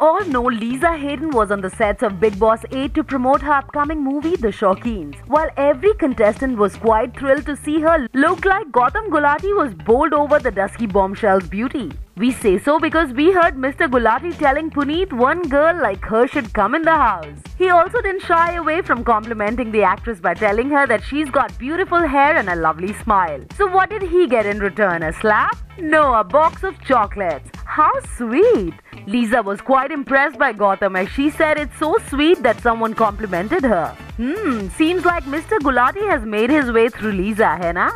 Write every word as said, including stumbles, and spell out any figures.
all know, Lisa Haydon was on the sets of Bigg Boss eight to promote her upcoming movie, The Shaukeens. While every contestant was quite thrilled to see her look like, Gautam Gulati was bowled over the dusky bombshell's beauty. We say so because we heard Mister Gulati telling Puneet one girl like her should come in the house. He also didn't shy away from complimenting the actress by telling her that she's got beautiful hair and a lovely smile. So what did he get in return, a slap? No, a box of chocolates. How sweet! Lisa was quite impressed by Gautam as she said it's so sweet that someone complimented her. Hmm, seems like Mister Gulati has made his way through Lisa, hai na?